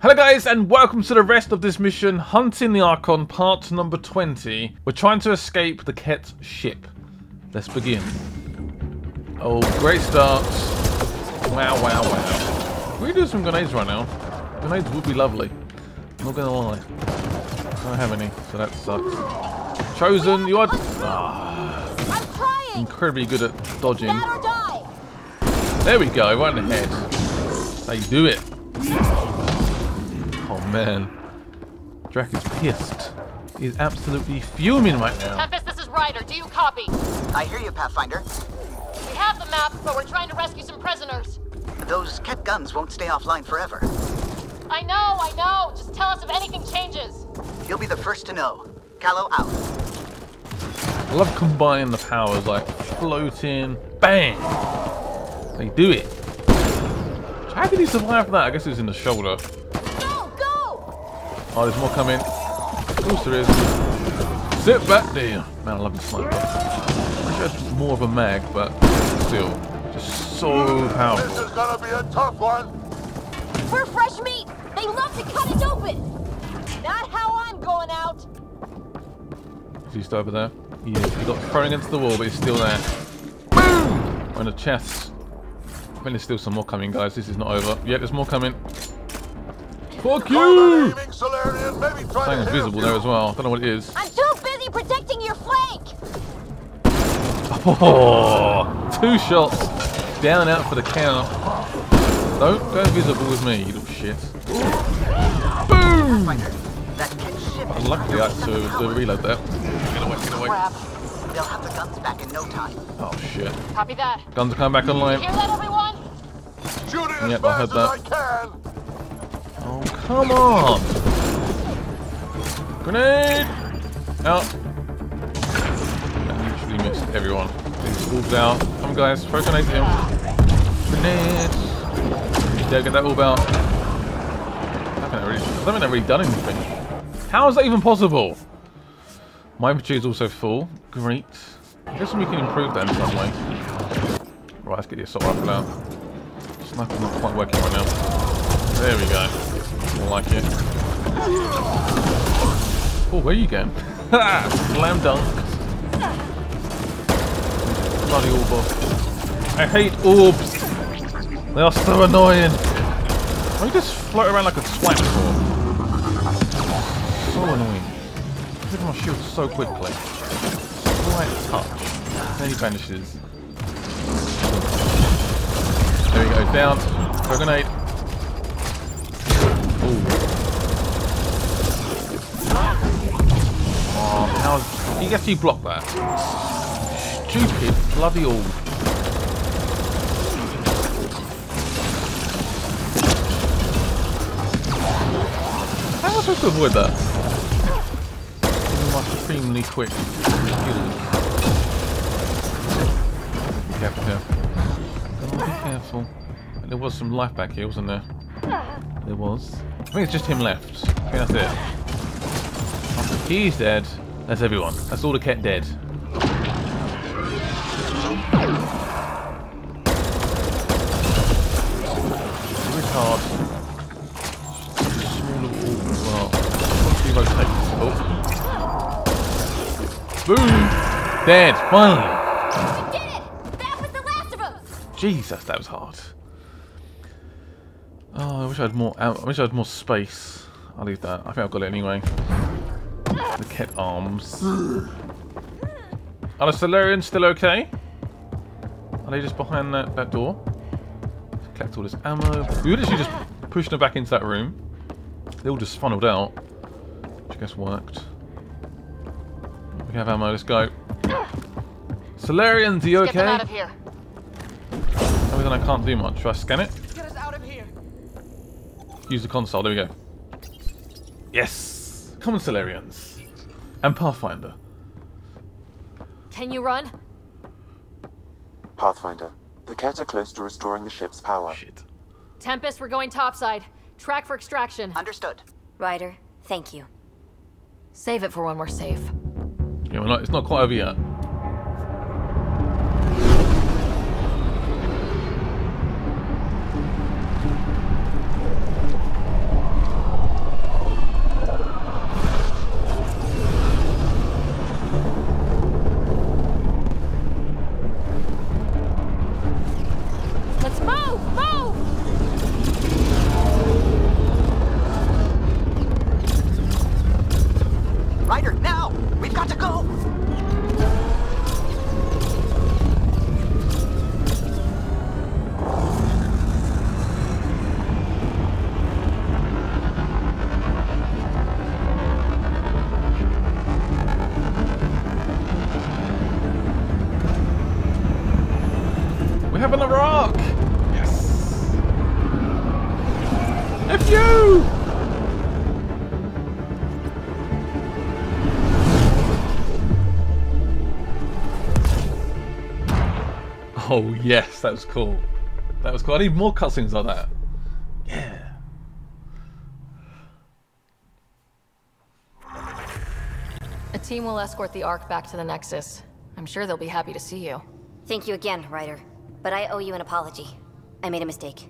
Hello guys, and welcome to the rest of this mission, Hunting the Archon, part number 20. We're trying to escape the Kett ship. Let's begin. Oh, great start. Wow, wow, wow. We do some grenades right now. Grenades would be lovely. I'm not gonna lie. I don't have any, so that sucks. Chosen, you are... I'm trying. Incredibly good at dodging. There we go, right in the head. They do it. Man, Drack is pissed. He's absolutely fuming right now. Tempest, this is Ryder. Do you copy? I hear you, Pathfinder. We have the map, but we're trying to rescue some prisoners. Those Kett guns won't stay offline forever. I know, I know. Just tell us if anything changes. You'll be the first to know. Kallo out. I love combining the powers, like floating. Bang! They do it. How did he survive that? I guess it was in the shoulder. Oh, there's more coming. Of course there is. Sit back there. Man, I love the sniper. I wish I was more of a mag, but still. Just so powerful. This is gonna be a tough one. For fresh meat, they love to cut it open. Not how I'm going out. Is he still over there? He is. He got thrown against the wall, but he's still there. Boom! On the chest. I think there's still some more coming, guys. This is not over. Yeah, there's more coming. Fuck you! Something invisible there as well. I don't know what it is. I'm too busy protecting your flank! Oh, two shots. Down and out for the count. Don't go invisible with me, you little shit. Boom! I'm lucky I had to reload that. Get away, get away. They'll have the guns back in no time. Oh shit. Copy that. Guns are coming back online. Hear that, everyone? Yep, I heard that. Oh, come on! Grenade! Out! I literally missed everyone. These orbs out. Come on, guys, throw grenades in. Grenades! There, get that orb out. I don't think I've really done anything. How is that even possible? My inventory is also full. Great. I guess we can improve that in some way. Right, let's get the assault rifle out. Sniper's not quite working right now. There we go. More like it. Oh, where are you going? Ha! Slam dunk. Bloody orb off. I hate orbs. They are so annoying. Why you just float around like a swipe ball? So annoying. Look at my shield so quickly. Slight touch. Then he vanishes. There we go. Down. Throw a grenade. Ooh. Oh, how... You guess you block that. Stupid bloody orb. How am I supposed to avoid that? I'm extremely quick. Be careful here. Gotta be careful. There was some life back here, wasn't there? There was. I think it's just him left. I think that's it. Oh, he's dead. That's everyone. That's all the Kett dead. Retard. Small little orb as well. He rotates. Oh. Boom! Dead. Finally. We did it! That was the last of us! Jesus, that was hard. Oh, I wish I had more. I wish I had more space. I'll leave that. I think I've got it anyway. The Kett arms. Are the Salarians still okay? Are they just behind that door? Collect all this ammo. We literally just pushed them back into that room. They all just funneled out, which I guess worked. We have ammo. Let's go. Salarians, are you okay? Get them out of here. The reason I can't do much. Should I scan it? Use the console, there we go. Yes! Come on, Salarians. And Pathfinder. Can you run? Pathfinder, the Kett are close to restoring the ship's power. Shit. Tempest, we're going topside. Track for extraction. Understood. Ryder, thank you. Save it for when we're safe. Yeah, it's not quite over yet. Oh yes, that was cool. That was cool. I need more cutscenes like that. Yeah. A team will escort the Ark back to the Nexus. I'm sure they'll be happy to see you. Thank you again, Ryder. But I owe you an apology. I made a mistake.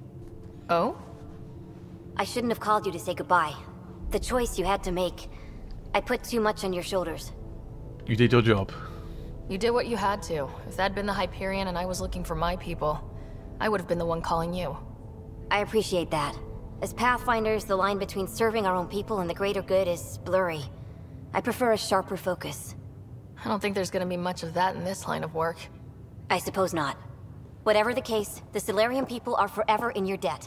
Oh? I shouldn't have called you to say goodbye. The choice you had to make. I put too much on your shoulders. You did your job. You did what you had to. If that'd been the Hyperion and I was looking for my people, I would have been the one calling you. I appreciate that. As Pathfinders, the line between serving our own people and the greater good is blurry. I prefer a sharper focus. I don't think there's gonna be much of that in this line of work. I suppose not. Whatever the case, the Salarian people are forever in your debt.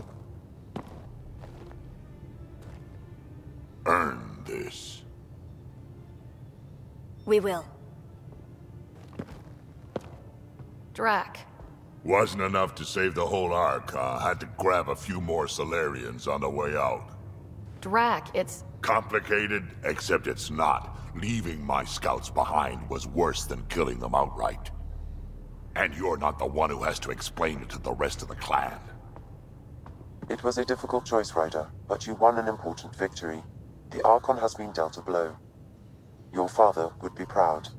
Earn this. We will. Drack. Wasn't enough to save the whole Ark. I had to grab a few more Salarians on the way out. Drack, it's... complicated, except it's not. Leaving my scouts behind was worse than killing them outright. And you're not the one who has to explain it to the rest of the clan. It was a difficult choice, Ryder, but you won an important victory. The Archon has been dealt a blow. Your father would be proud.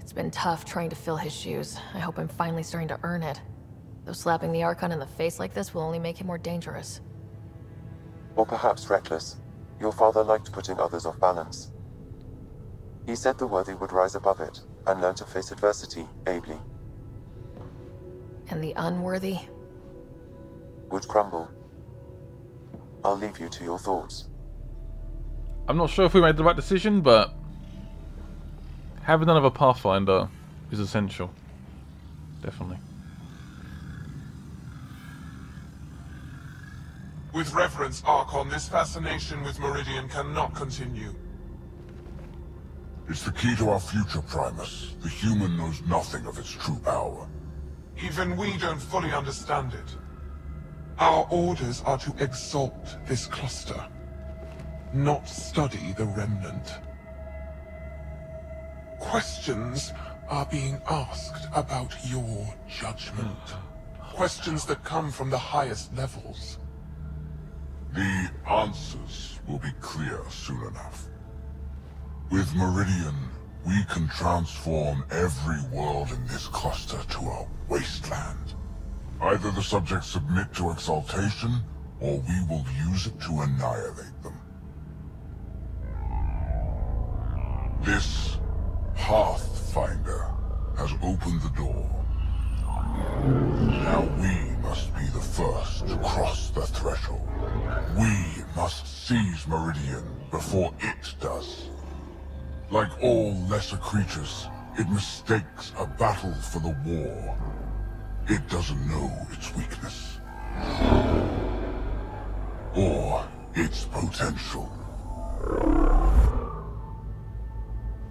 It's been tough trying to fill his shoes. I hope I'm finally starting to earn it. Though slapping the Archon in the face like this will only make him more dangerous. Or perhaps reckless. Your father liked putting others off balance. He said the worthy would rise above it, and learn to face adversity ably. And the unworthy? Would crumble. I'll leave you to your thoughts. I'm not sure if we made the right decision, but... having another Pathfinder is essential. Definitely. With reference, Archon, this fascination with Meridian cannot continue. It's the key to our future, Primus. The human knows nothing of its true power. Even we don't fully understand it. Our orders are to exalt this cluster, not study the remnant. Questions are being asked about your judgment. Questions that come from the highest levels. The answers will be clear soon enough. With Meridian, we can transform every world in this cluster to a wasteland. Either the subjects submit to exaltation, or we will use it to annihilate them. This Pathfinder has opened the door. Now we must be the first to cross the threshold. We must seize Meridian before it does. Like all lesser creatures, it mistakes a battle for the war. It doesn't know its weakness. Or its potential.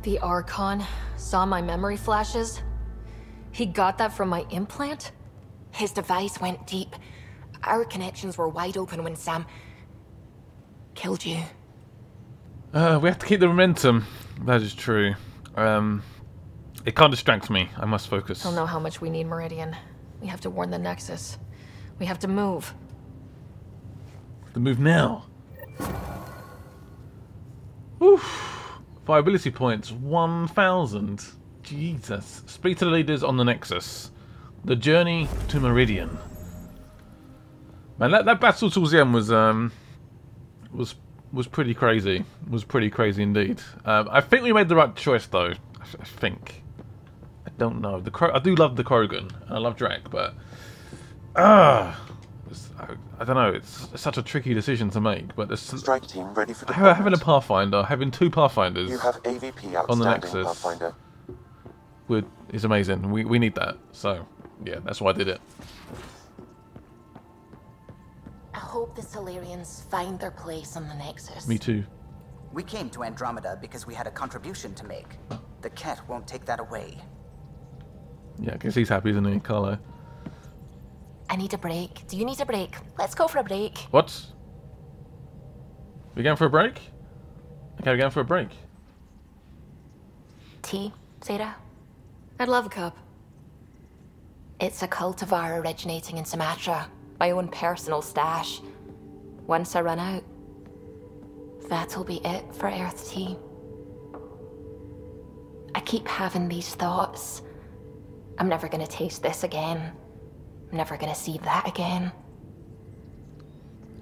The Archon saw my memory flashes. He got that from my implant? His device went deep. Our connections were wide open when Sam... killed you. We have to keep the momentum. That is true. It can't distract me. I must focus. He'll know how much we need Meridian. We have to warn the Nexus. We have to move. The move now. Oof. Viability points 1,000. Jesus. Speak to the leaders on the Nexus. The journey to Meridian. Man, that battle towards the end was pretty crazy. Was pretty crazy indeed. I think we made the right choice, though. I think. I don't know. I do love the Krogan. And I love Drack, but... I don't know. It's such a tricky decision to make. But there's... strike team ready for deployment. Having a Pathfinder, having two Pathfinders you have AVP on the Nexus Pathfinder. Is amazing. We need that. So, yeah, that's why I did it. I hope the Salarians find their place on the Nexus. Me too. We came to Andromeda because we had a contribution to make. The Kett won't take that away. Yeah, I guess he's happy, isn't he, Carlo? I need a break. Do you need a break? Let's go for a break. What? We going for a break? Okay, we're going for a break. Tea, Sarah? I'd love a cup. It's a cultivar originating in Sumatra. My own personal stash. Once I run out, that'll be it for Earth Team. I keep having these thoughts. I'm never gonna taste this again. I'm never gonna see that again.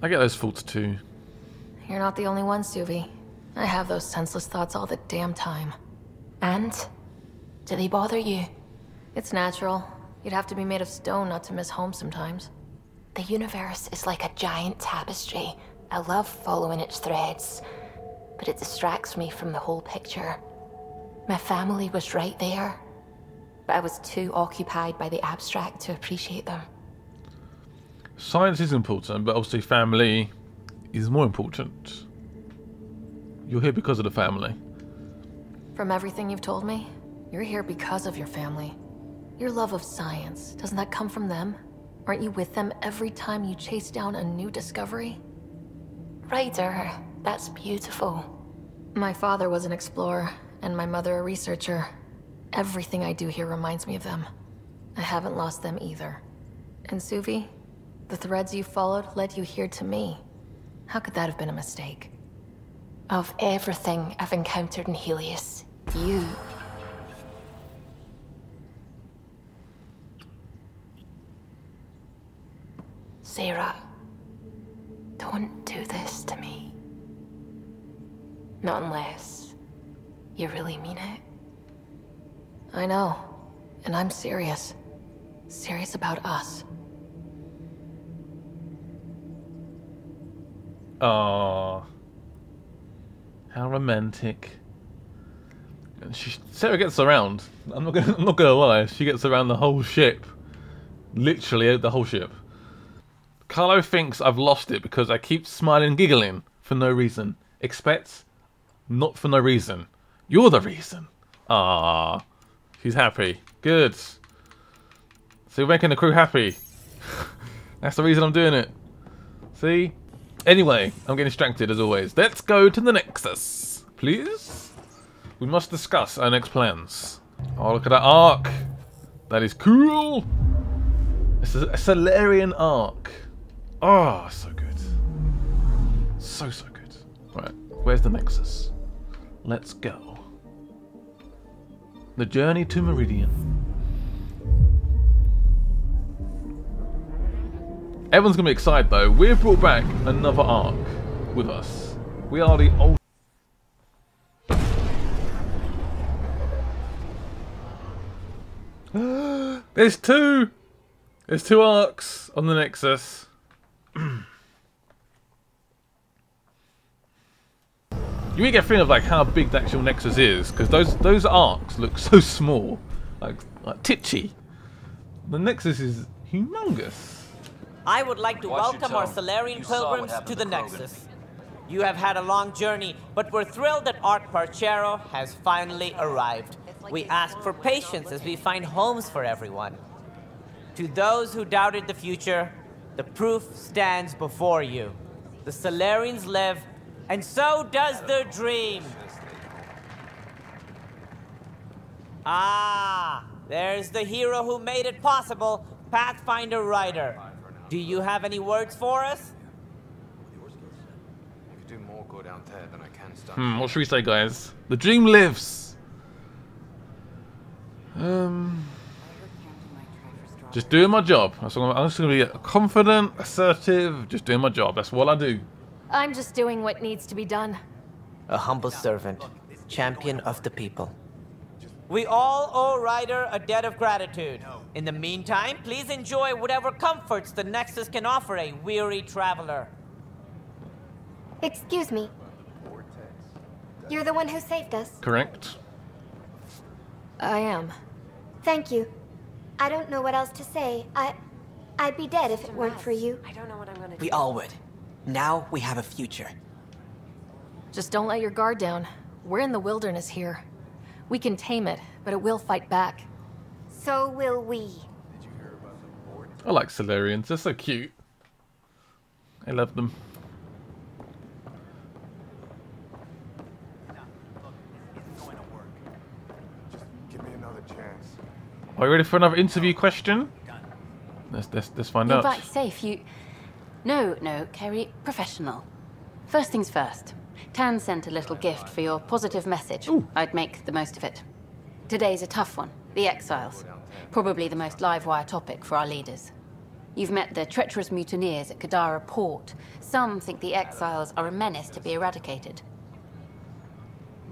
I get those thoughts too. You're not the only one, Suvi. I have those senseless thoughts all the damn time. And? Do they bother you? It's natural. You'd have to be made of stone not to miss home sometimes. The universe is like a giant tapestry. I love following its threads, but it distracts me from the whole picture. My family was right there, but I was too occupied by the abstract to appreciate them. Science is important, but obviously family is more important. You're here because of the family. From everything you've told me, you're here because of your family. Your love of science, doesn't that come from them? Aren't you with them every time you chase down a new discovery? Ryder, that's beautiful. My father was an explorer, and my mother a researcher. Everything I do here reminds me of them. I haven't lost them either. And Suvi, the threads you followed led you here to me. How could that have been a mistake? Of everything I've encountered in Helios, you... Sarah, don't do this to me. Not unless you really mean it. I know, and I'm serious. Serious about us. Aww. How romantic. And Sarah gets around. I'm not gonna lie, she gets around the whole ship. Literally the whole ship. Carlo thinks I've lost it because I keep smiling and giggling for no reason. Expects not for no reason. You're the reason. Ah, she's happy. Good. So you're making the crew happy. That's the reason I'm doing it. See? Anyway, I'm getting distracted as always. Let's go to the Nexus, please. We must discuss our next plans. Oh, look at that Ark. That is cool. It's a Salarian Ark. Oh, so good. So, so good. Right, where's the Nexus? Let's go. The journey to Meridian. Everyone's gonna be excited though. We've brought back another Ark with us. We are the old... There's two! There's two Arks on the Nexus. You really get a feeling of like how big the actual Nexus is, because those Arks look so small, like titchy. The Nexus is humongous. I would like to welcome our Salarian pilgrims to the Nexus. You have had a long journey, but we're thrilled that Art Parchero has finally arrived. We ask for patience as we find homes for everyone. To those who doubted the future, the proof stands before you. The Salarians live, and so does their dream. Ah, there's the hero who made it possible, Pathfinder Riker. Do you have any words for us? What should we say, guys? The dream lives. Just doing my job. So I'm just going to be confident, assertive, just doing my job. That's what I do. I'm just doing what needs to be done. A humble servant, champion of the people. We all owe Ryder a debt of gratitude. In the meantime, please enjoy whatever comforts the Nexus can offer a weary traveler. Excuse me. You're the one who saved us. Correct. I am. Thank you. I don't know what else to say. I'd be dead if it weren't for you. I don't know what I'm gonna do. We all would. Now we have a future. Just don't let your guard down. We're in the wilderness here. We can tame it, but it will fight back. So will we. Did you hear about the board? I like Salarians. They're so cute. I love them. Are you ready for another interview question? Let's find out. You're back safe. You... No, no, Kerry. Professional. First things first. Tan sent a little gift for your positive message. Ooh. I'd make the most of it. Today's a tough one. The Exiles. Probably the most live-wire topic for our leaders. You've met the treacherous mutineers at Kadara Port. Some think the Exiles are a menace to be eradicated.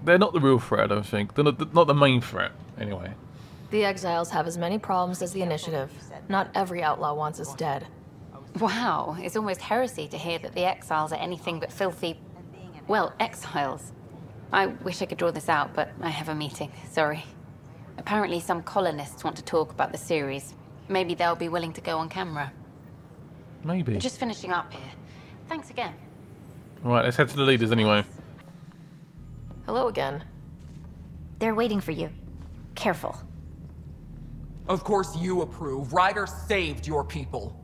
They're not the real threat, I don't think. They're not the main threat, anyway. The Exiles have as many problems as the Initiative. Not every outlaw wants us dead. Wow, it's almost heresy to hear that the Exiles are anything but filthy... well, exiles. I wish I could draw this out, but I have a meeting, sorry. Apparently some colonists want to talk about the series. Maybe they'll be willing to go on camera. Maybe. We're just finishing up here. Thanks again. Alright, let's head to the leaders anyway. Hello again. They're waiting for you. Careful. Of course you approve. Ryder saved your people.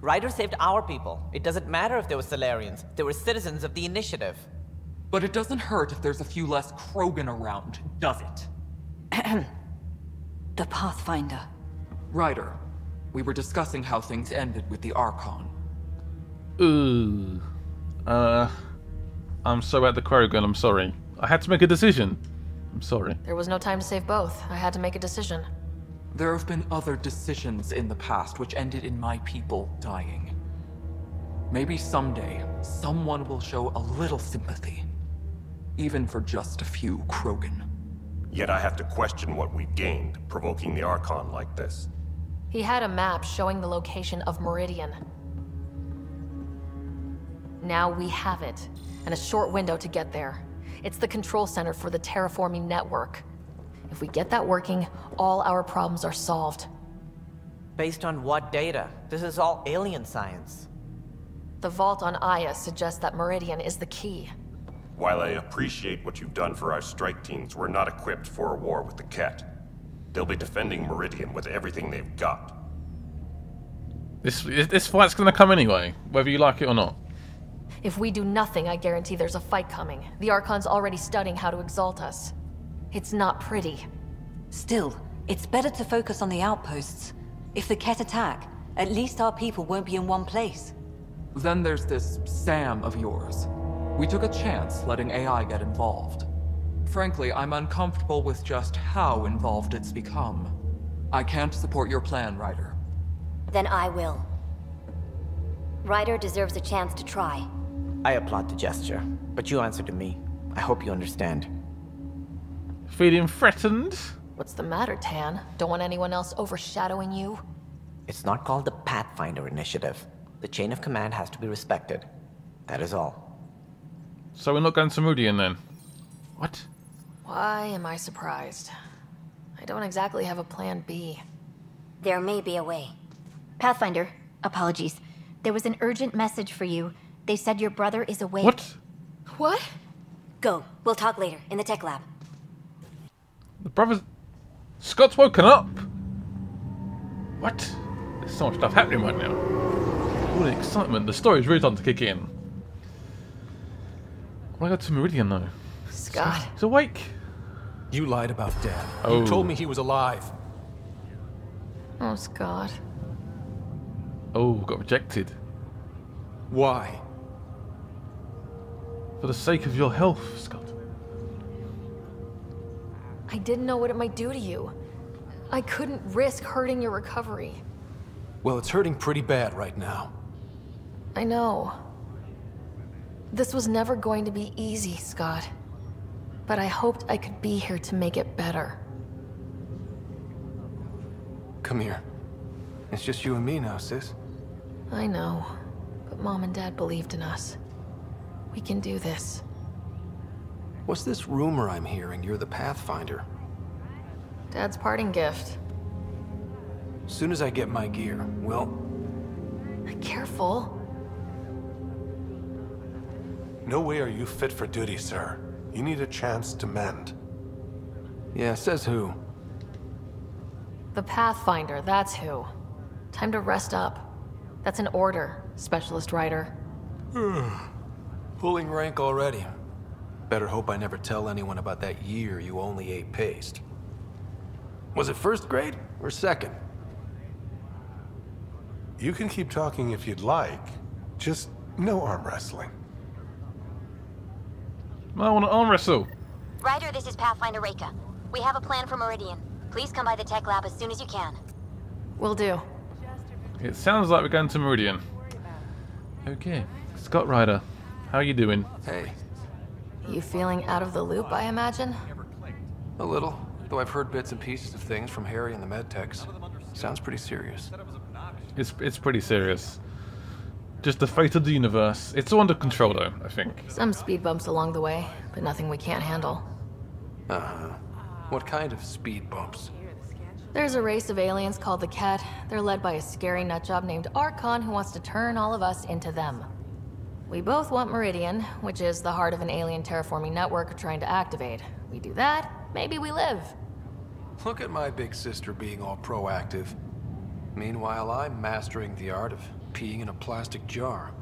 Ryder saved our people. It doesn't matter if they were Salarians. They were citizens of the Initiative. But it doesn't hurt if there's a few less Krogan around, does it? The Pathfinder. Ryder, we were discussing how things ended with the Archon. Ooh. I'm so at the Krogan, I'm sorry. I had to make a decision. I'm sorry. There was no time to save both. I had to make a decision. There have been other decisions in the past which ended in my people dying. Maybe someday, someone will show a little sympathy. Even for just a few Krogan. Yet I have to question what we've gained, provoking the Archon like this. He had a map showing the location of Meridian. Now we have it, and a short window to get there. It's the control center for the terraforming network. If we get that working, all our problems are solved. Based on what data? This is all alien science. The vault on Aya suggests that Meridian is the key. While I appreciate what you've done for our strike teams, we're not equipped for a war with the Kett. They'll be defending Meridian with everything they've got. This fight's gonna come anyway, whether you like it or not. If we do nothing, I guarantee there's a fight coming. The Archon's already studying how to exalt us. It's not pretty. Still, it's better to focus on the outposts. If the Kett attack, at least our people won't be in one place. Then there's this Sam of yours. We took a chance letting AI get involved. Frankly, I'm uncomfortable with just how involved it's become. I can't support your plan, Ryder. Then I will. Ryder deserves a chance to try. I applaud the gesture, but you answer to me. I hope you understand. Feeling threatened? What's the matter, Tan? Don't want anyone else overshadowing you? It's not called the Pathfinder Initiative. The chain of command has to be respected. That is all. So we're not going to Meridian then? What? Why am I surprised? I don't exactly have a plan B. There may be a way. Pathfinder, apologies. There was an urgent message for you. They said your brother is awake. What? What? Go. We'll talk later, in the tech lab. The brother's... Scott's woken up! What? There's so much stuff happening right now. All the excitement. The story's really starting to kick in. I got to Meridian, though. Scott. He's awake. You lied about Dad. Oh. You told me he was alive. Oh, Scott. Oh, got rejected. Why? For the sake of your health, Scott. I didn't know what it might do to you. I couldn't risk hurting your recovery. Well, it's hurting pretty bad right now. I know. This was never going to be easy, Scott. But I hoped I could be here to make it better. Come here. It's just you and me now, sis. I know. But Mom and Dad believed in us. We can do this. What's this rumor I'm hearing? You're the Pathfinder. Dad's parting gift. As soon as I get my gear, we'll... Careful. No way are you fit for duty, sir. You need a chance to mend. Yeah, says who? The Pathfinder, that's who. Time to rest up. That's an order, Specialist Ryder. Pulling rank already. Better hope I never tell anyone about that year you only ate paste. Was it first grade or second? You can keep talking if you'd like, just no arm wrestling. I want to arm wrestle. Ryder, this is Pathfinder Raeka. We have a plan for Meridian. Please come by the tech lab as soon as you can. Will do. It sounds like we're going to Meridian. Okay. Scott Ryder, how are you doing? Hey. You feeling out of the loop, I imagine? A little, though I've heard bits and pieces of things from Harry and the medtechs. Sounds pretty serious. It's pretty serious. Just the fate of the universe. It's all under control, though, I think. Some speed bumps along the way, but nothing we can't handle. Uh-huh. What kind of speed bumps? There's a race of aliens called the Kett. They're led by a scary nutjob named Archon who wants to turn all of us into them. We both want Meridian, which is the heart of an alien terraforming network we're trying to activate. We do that, maybe we live. Look at my big sister being all proactive. Meanwhile, I'm mastering the art of peeing in a plastic jar.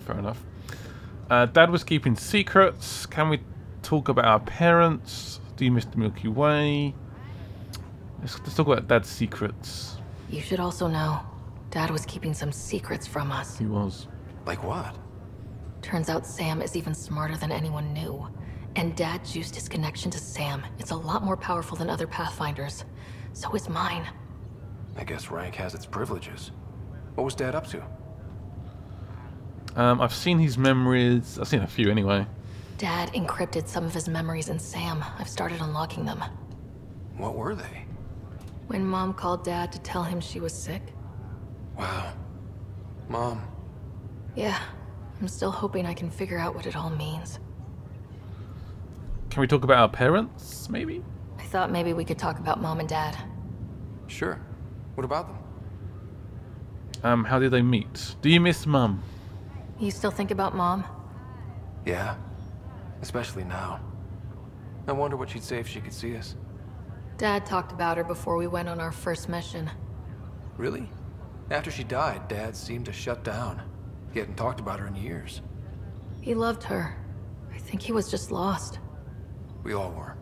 Fair enough. Dad was keeping secrets. Can we talk about our parents? Do you miss the Milky Way? Let's talk about Dad's secrets. You should also know, Dad was keeping some secrets from us. He was. Like what? Turns out Sam is even smarter than anyone knew. And Dad juiced his connection to Sam. It's a lot more powerful than other Pathfinders. So is mine. I guess rank has its privileges. What was Dad up to? I've seen his memories. I've seen a few anyway. Dad encrypted some of his memories in Sam. I've started unlocking them. What were they? When Mom called Dad to tell him she was sick. Wow. Mom. Yeah. I'm still hoping I can figure out what it all means. Can we talk about our parents, maybe? I thought maybe we could talk about Mom and Dad. Sure. What about them? How did they meet? Do you miss Mom? You still think about Mom? Yeah. Especially now. I wonder what she'd say if she could see us. Dad talked about her before we went on our first mission. Really? After she died, Dad seemed to shut down. He hadn't talked about her in years. He loved her. I think he was just lost. We all were.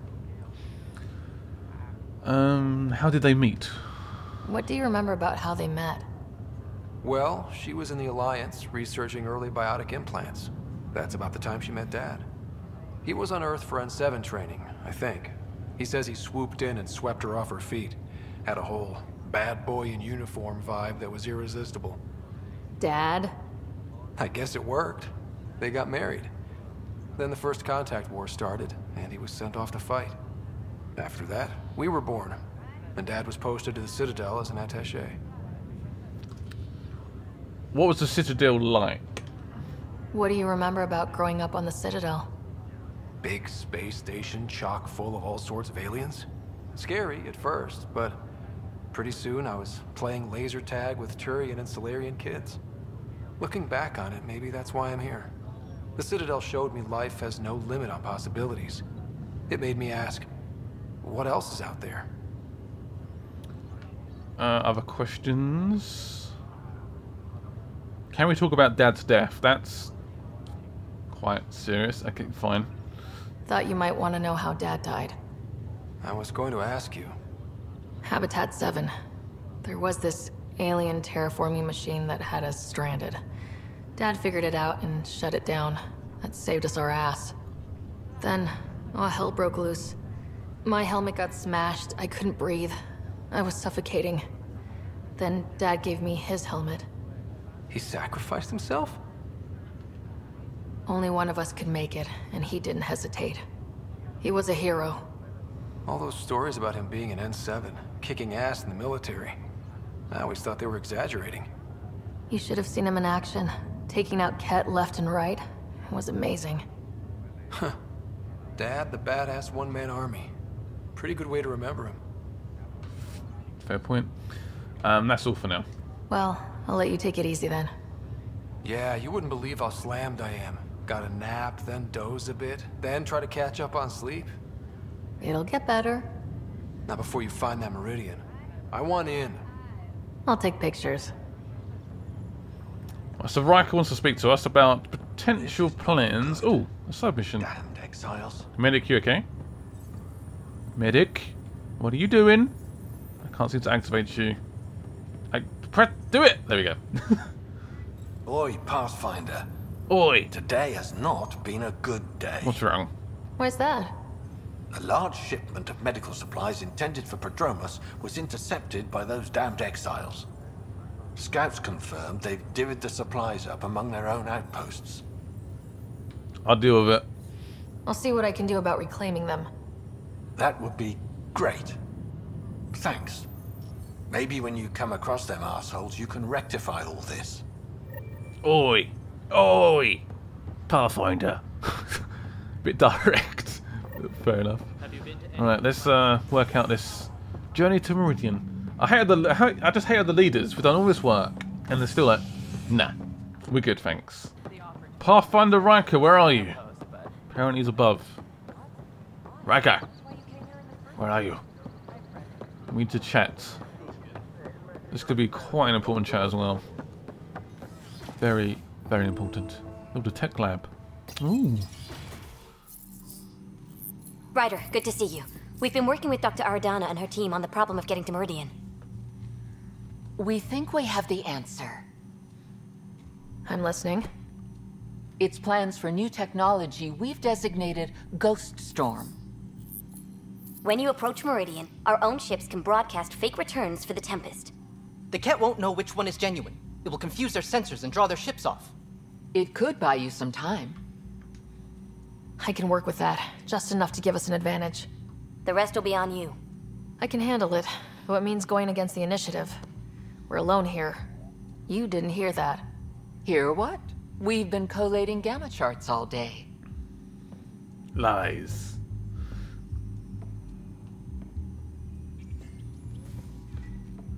How did they meet? What do you remember about how they met? Well, she was in the Alliance, researching early biotic implants. That's about the time she met Dad. He was on Earth for N7 training, I think. He says he swooped in and swept her off her feet. Had a whole bad boy in uniform vibe that was irresistible. Dad? I guess it worked. They got married. Then the first contact war started, and he was sent off to fight. After that, we were born, and Dad was posted to the Citadel as an attaché. What was the Citadel like? What do you remember about growing up on the Citadel? Big space station chock full of all sorts of aliens. Scary at first, but pretty soon I was playing laser tag with Turian and Salarian kids. Looking back on it, maybe that's why I'm here. The Citadel showed me life has no limit on possibilities. It made me ask, what else is out there? Other questions? Can we talk about Dad's death? That's quite serious. Okay, fine. Thought you might want to know how Dad died. I was going to ask you. Habitat 7. There was this alien terraforming machine that had us stranded. Dad figured it out and shut it down. That saved us our ass. Then, oh, hell broke loose. My helmet got smashed. I couldn't breathe. I was suffocating. Then Dad gave me his helmet. He sacrificed himself? Only one of us could make it, and he didn't hesitate. He was a hero. All those stories about him being an N7, kicking ass in the military. I always thought they were exaggerating. You should have seen him in action, taking out Kett left and right. It was amazing. Huh. Dad, the badass one-man army. Pretty good way to remember him. Fair point. That's all for now. Well, I'll let you take it easy then. Yeah, you wouldn't believe how slammed I am. Got a nap, then doze a bit, then try to catch up on sleep. It'll get better. Not before you find that Meridian. I want in. I'll take pictures. So Riker wants to speak to us about potential plans. Oh, a side mission. Damned exiles. Medic, you okay? Medic, what are you doing? I can't seem to activate you. Do it! There we go. Oi, Pathfinder. Oi. Today has not been a good day. What's wrong? Where's that? A large shipment of medical supplies intended for Prodromus was intercepted by those damned exiles. Scouts confirmed they've divvied the supplies up among their own outposts. I'll deal with it. I'll see what I can do about reclaiming them. That would be great. Thanks. Maybe when you come across them assholes, you can rectify all this. Oi. Oi. Pathfinder. Bit direct. Fair enough. Alright, let's work out this journey to Meridian. I just hated the leaders. We've done all this work and they're still like, nah, we're good, thanks. Pathfinder Riker, where are you? Apparently he's above. Riker, where are you? We need to chat. This could be quite an important chat as well. Very, very important. Oh, the tech lab. Ooh. Ryder, good to see you. We've been working with Dr. Aradana and her team on the problem of getting to Meridian. We think we have the answer. I'm listening. It's plans for new technology we've designated Ghost Storm. When you approach Meridian, our own ships can broadcast fake returns for the Tempest. The Kett won't know which one is genuine. It will confuse their sensors and draw their ships off. It could buy you some time. I can work with that. Just enough to give us an advantage. The rest will be on you. I can handle it, though it means going against the initiative. We're alone here. You didn't hear that. Hear what? We've been collating gamma charts all day. Lies.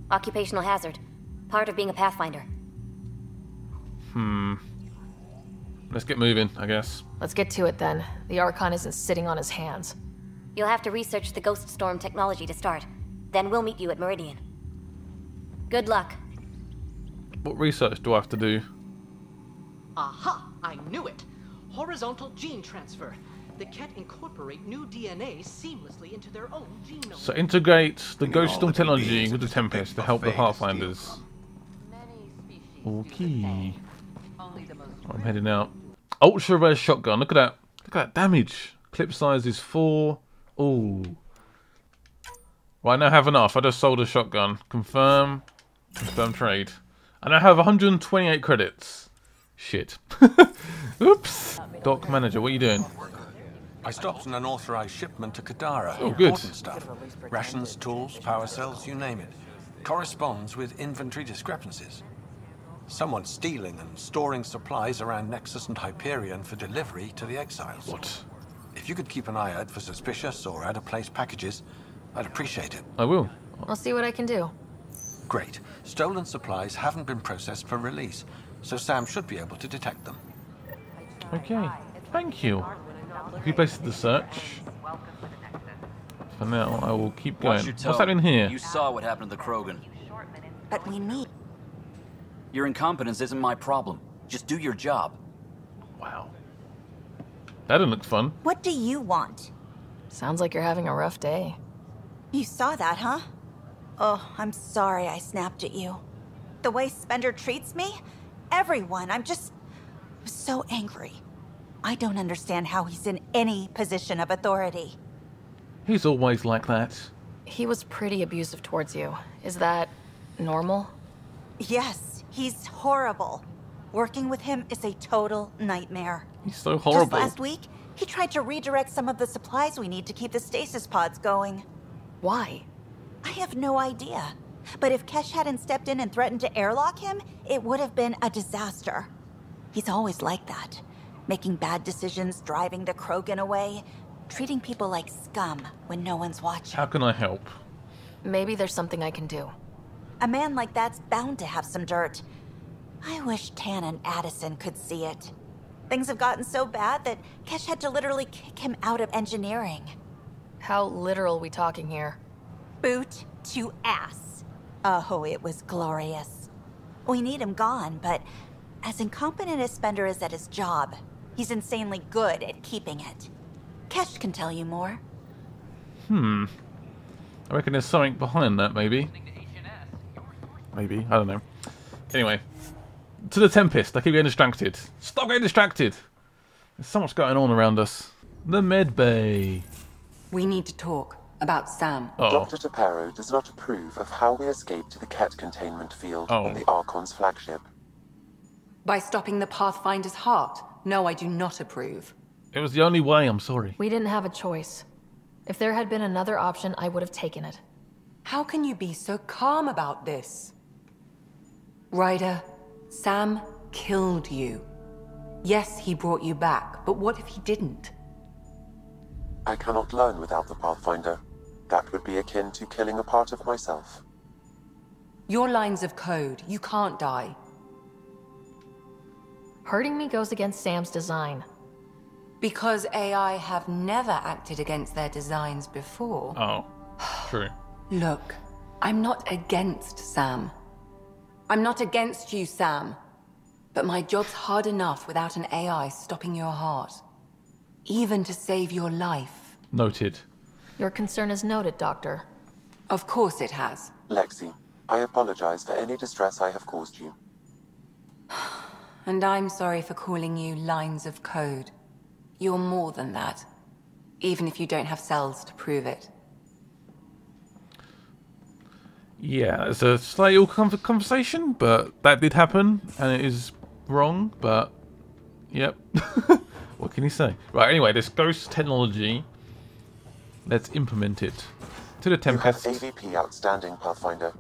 Occupational hazard. Part of being a Pathfinder. Let's get moving, I guess. Let's get to it then. The Archon isn't sitting on his hands. You'll have to research the Ghost Storm technology to start. Then we'll meet you at Meridian. Good luck. What research do I have to do? Aha! I knew it! Horizontal gene transfer. The Kett incorporate new DNA seamlessly into their own genome. So integrate the Ghost Storm technology with the Tempest to help the Pathfinders. Okay. I'm heading out. Ultra rare shotgun. Look at that. Look at that damage. Clip size is 4. Ooh. Well, I now have enough. I just sold a shotgun. Confirm. Confirm trade. And I have 128 credits. Shit. Oops. Dock manager, what are you doing? I stopped an unauthorized shipment to Kadara. Oh, good. Important stuff. Rations, tools, power cells, you name it. Corresponds with inventory discrepancies. Someone stealing and storing supplies around Nexus and Hyperion for delivery to the Exiles. What? If you could keep an eye out for suspicious or out-of-place packages, I'd appreciate it. I will. I'll see what I can do. Great. Stolen supplies haven't been processed for release, so Sam should be able to detect them. Okay. Thank you. Have you placed the search? For now, I will keep going. What's happening here? You saw what happened to the Krogan. But we need... Your incompetence isn't my problem. Just do your job. Wow. That didn't look fun. What do you want? Sounds like you're having a rough day. You saw that, huh? Oh, I'm sorry I snapped at you. The way Spender treats me? Everyone, I'm so angry. I don't understand how he's in any position of authority. He's always like that. He was pretty abusive towards you. Is that normal? Yes. He's horrible. Working with him is a total nightmare. He's so horrible. Just last week, he tried to redirect some of the supplies we need to keep the stasis pods going. Why? I have no idea. But if Kesh hadn't stepped in and threatened to airlock him, it would have been a disaster. He's always like that. Making bad decisions, driving the Krogan away, treating people like scum when no one's watching. How can I help? Maybe there's something I can do. A man like that's bound to have some dirt. I wish Tan and Addison could see it. Things have gotten so bad that Kesh had to literally kick him out of engineering. How literal are we talking here? Boot to ass. Oh, it was glorious. We need him gone, but as incompetent as Spender is at his job, he's insanely good at keeping it. Kesh can tell you more. I reckon there's something behind that, maybe. maybe. I don't know. Anyway, to the Tempest. I keep getting distracted. Stop getting distracted! There's so much going on around us. The med bay. We need to talk about Sam. Oh. Dr. Tapero does not approve of how we escaped the Kett containment field on the Archon's flagship. By stopping the Pathfinder's heart. No, I do not approve. It was the only way, I'm sorry. We didn't have a choice. If there had been another option, I would have taken it. How can you be so calm about this? Ryder, Sam killed you. Yes, he brought you back, but what if he didn't? I cannot learn without the Pathfinder. That would be akin to killing a part of myself. Your lines of code, you can't die. Hurting me goes against Sam's design. Because AI have never acted against their designs before. Oh, true. Look, I'm not against Sam. I'm not against you, Sam. But my job's hard enough without an AI stopping your heart. Even to save your life. Noted. Your concern is noted, Doctor. Of course it has. Lexi, I apologize for any distress I have caused you. And I'm sorry for calling you lines of code. You're more than that. Even if you don't have cells to prove it. Yeah, it's a slightly awkward conversation, but that did happen, and it is wrong, but... Yep. What can you say? Right, anyway, this ghost technology. Let's implement it. To the Tempest. You have AVP outstanding, Pathfinder.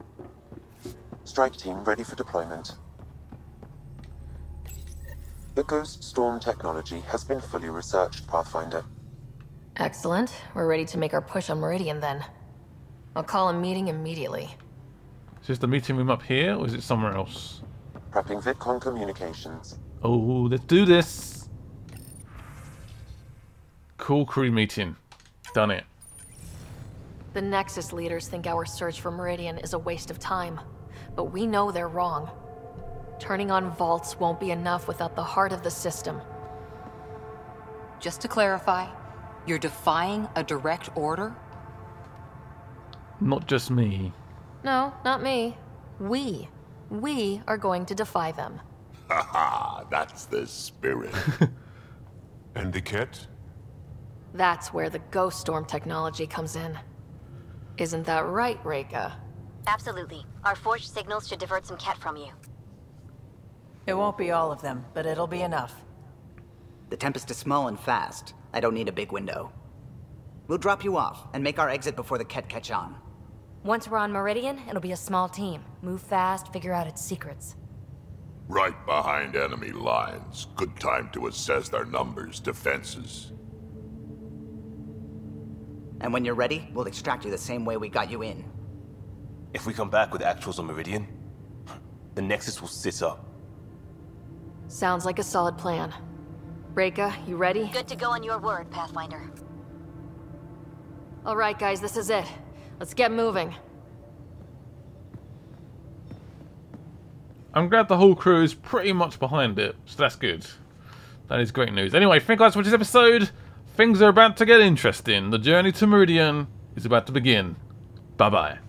Strike team ready for deployment. The Ghost Storm technology has been fully researched, Pathfinder. Excellent. We're ready to make our push on Meridian, then. I'll call a meeting immediately. Is this the meeting room up here, or is it somewhere else? Prepping VidCon communications. Oh, let's do this! Cool crew meeting. Done it. The Nexus leaders think our search for Meridian is a waste of time, but we know they're wrong. Turning on vaults won't be enough without the heart of the system. Just to clarify, you're defying a direct order? Not just me. No, not me. We are going to defy them. Haha, that's the spirit. And the Kett? That's where the Ghost Storm technology comes in. Isn't that right, Raeka? Absolutely. Our forged signals should divert some Kett from you. It won't be all of them, but it'll be enough. The Tempest is small and fast. I don't need a big window. We'll drop you off and make our exit before the Kett catch on. Once we're on Meridian, it'll be a small team. Move fast, figure out its secrets. Right behind enemy lines. Good time to assess their numbers, defenses. And when you're ready, we'll extract you the same way we got you in. If we come back with actuals on Meridian, the Nexus will sit up. Sounds like a solid plan. Raeka, you ready? Good to go on your word, Pathfinder. All right, guys, this is it. Let's get moving. I'm glad the whole crew is pretty much behind it, so that's good. That is great news. Anyway, thank you guys for this episode. Things are about to get interesting. The journey to Meridian is about to begin. Bye-bye.